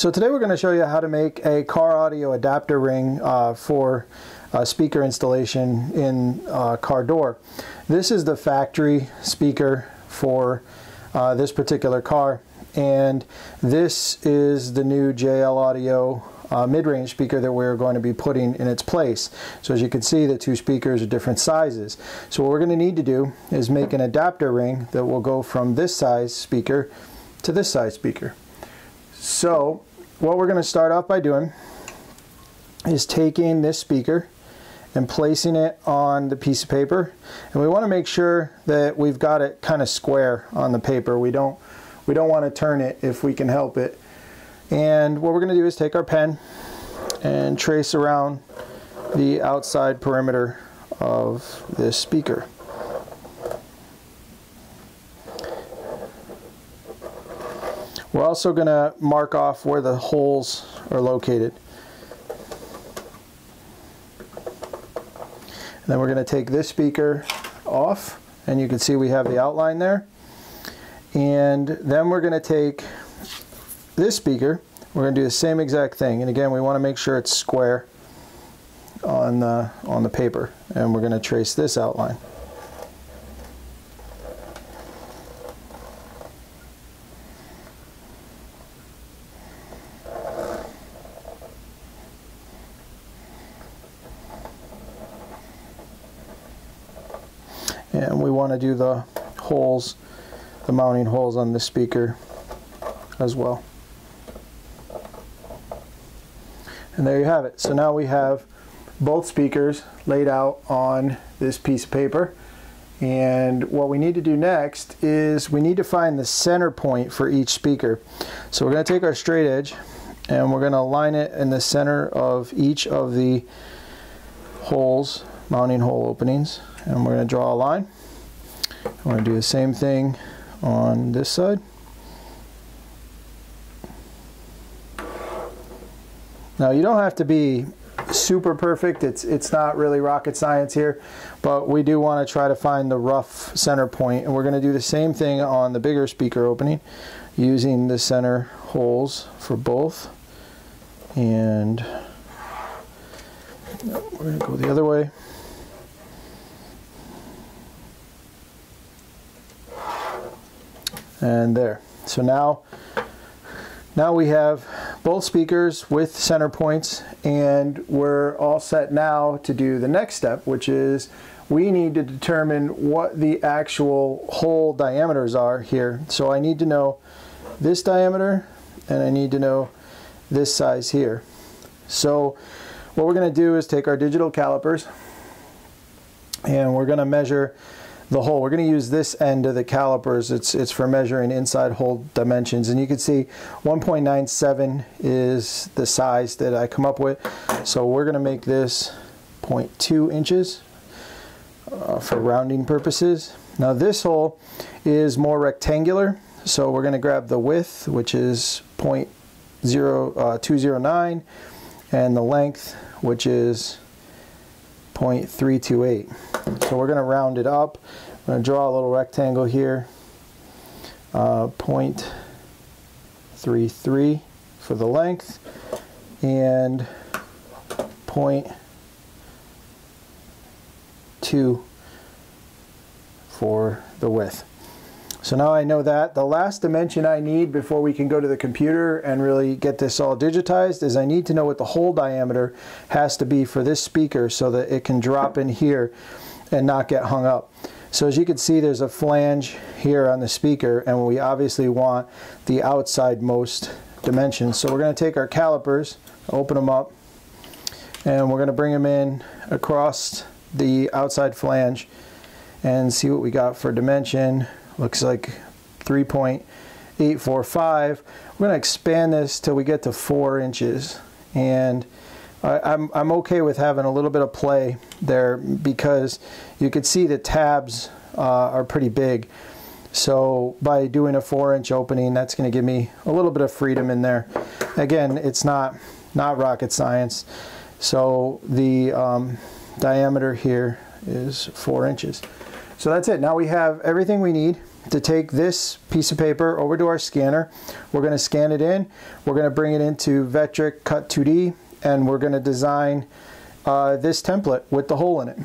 So today we're going to show you how to make a car audio adapter ring for speaker installation in car door. This is the factory speaker for this particular car, and this is the new JL Audio mid-range speaker that we're going to be putting in its place. So as you can see, the two speakers are different sizes. So what we're going to need to do is make an adapter ring that will go from this size speaker to this size speaker. So what we're going to start off by doing is taking this speaker and placing it on the piece of paper, and we want to make sure that we've got it kind of square on the paper. We don't want to turn it if we can help it. And what we're going to do is take our pen and trace around the outside perimeter of this speaker. We're also going to mark off where the holes are located. And then we're going to take this speaker off, and you can see we have the outline there. And then we're going to take this speaker, we're going to do the same exact thing, and again we want to make sure it's square on the paper, and we're going to trace this outline. And we want to do the holes, the mounting holes on this speaker as well. And there you have it. So now we have both speakers laid out on this piece of paper. And what we need to do next is we need to find the center point for each speaker. So we're going to take our straight edge and we're going to align it in the center of each of the holes, mounting hole openings. And we're going to draw a line. We're going to do the same thing on this side. Now you don't have to be super perfect, it's not really rocket science here, but we do want to try to find the rough center point, and we're going to do the same thing on the bigger speaker opening using the center holes for both. And we're going to go the other way. And there. So now we have both speakers with center points, and we're all set now to do the next step, which is we need to determine what the actual hole diameters are here. So I need to know this diameter, and I need to know this size here. So what we're going to do is take our digital calipers, and we're going to measure the hole. We're going to use this end of the calipers. It's for measuring inside hole dimensions, and you can see 1.97 is the size that I come up with. So we're going to make this 0.2 inches for rounding purposes. Now this hole is more rectangular, so we're going to grab the width, which is 0.209, and the length, which is 0.328. So we're going to round it up. I'm going to draw a little rectangle here. 0.33 for the length and 0.2 for the width. So now I know that. The last dimension I need before we can go to the computer and really get this all digitized is I need to know what the hole diameter has to be for this speaker so that it can drop in here and not get hung up. So as you can see, there's a flange here on the speaker, and we obviously want the outsidemost dimensions. So we're going to take our calipers, open them up, and we're going to bring them in across the outside flange and see what we got for dimension. Looks like 3.845. We're going to expand this till we get to 4 inches, and I'm okay with having a little bit of play there because you can see the tabs are pretty big. So by doing a 4-inch opening, that's going to give me a little bit of freedom in there. Again, it's not rocket science. So the diameter here is 4 inches. So that's it. Now we have everything we need. to take this piece of paper over to our scanner. We're going to scan it in, we're going to bring it into Vectric Cut 2D, and we're going to design this template with the hole in it.